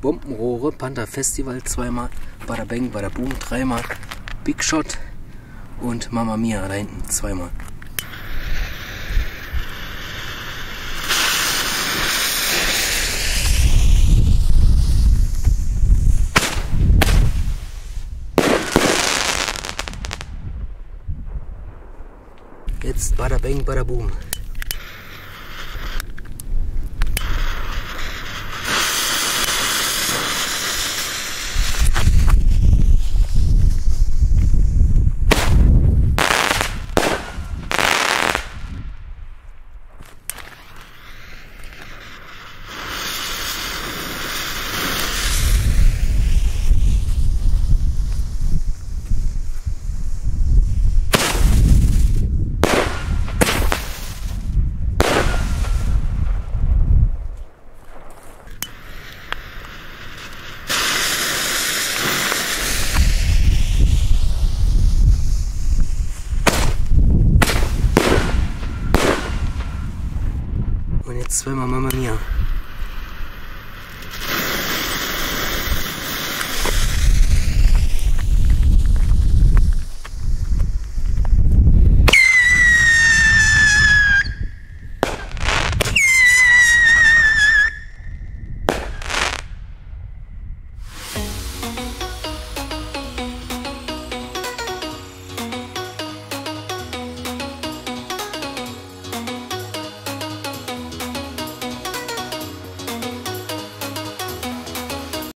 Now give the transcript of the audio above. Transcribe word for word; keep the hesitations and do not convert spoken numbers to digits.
Bombenrohre, Panda Festival zweimal, Bada Bang, Bada Boom dreimal, Big Shot und Mama Mia da hinten zweimal. Jetzt Bada Bang, Bada Boom. Zweimal Mama Mia.